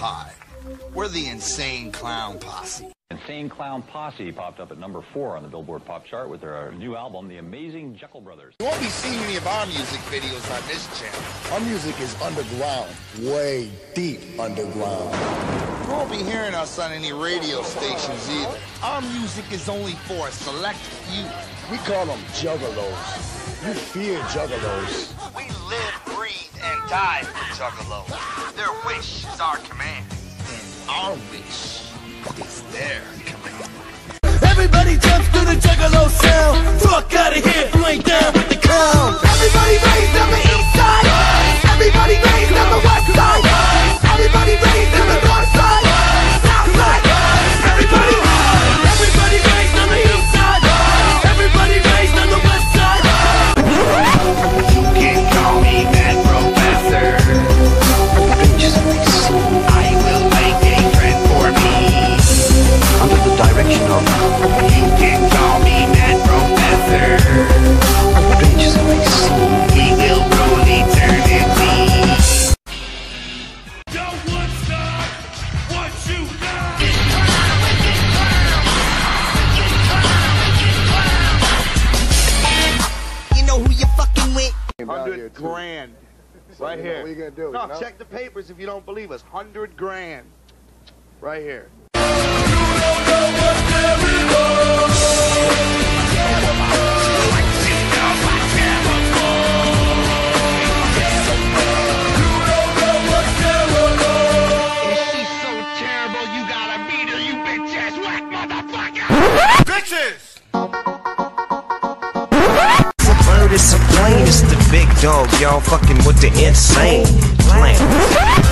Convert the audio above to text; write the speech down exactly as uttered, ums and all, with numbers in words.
high. We're the Insane Clown Posse. Insane Clown Posse popped up at number four on the Billboard Pop Chart with their new album, The Amazing Jeckel Brothers. You won't be seeing any of our music videos on this channel. Our music is underground, way deep underground. You won't be hearing us on any radio stations either. Our music is only for a select few. We call them Juggalos. You fear Juggalos. We live, breathe, and die for Juggalos. Their wish is our command. Our wish is there. Everybody jumps to the Juggalo sound. Fuck out of here, you ain't down with the clown. Everybody raised on the east side. Everybody raised on the west side. Everybody raised on the north side. South side. Everybody raised. Everybody raised on the east side. Everybody raised on the west side. You can't call me that, bro, bastard. Just like so. Direction of you can call me mad professor. Bitches like soul, we will rule eternity. Don't want stop what you got. Get clown, we get clown. Get clown, we get clown. You know who you fucking with? Hundred grand, so right here. What are you gonna do? No, you know? Check the papers if you don't believe us. Hundred grand, right here. It's a plane, it's the big dog, y'all fucking with the insane plan.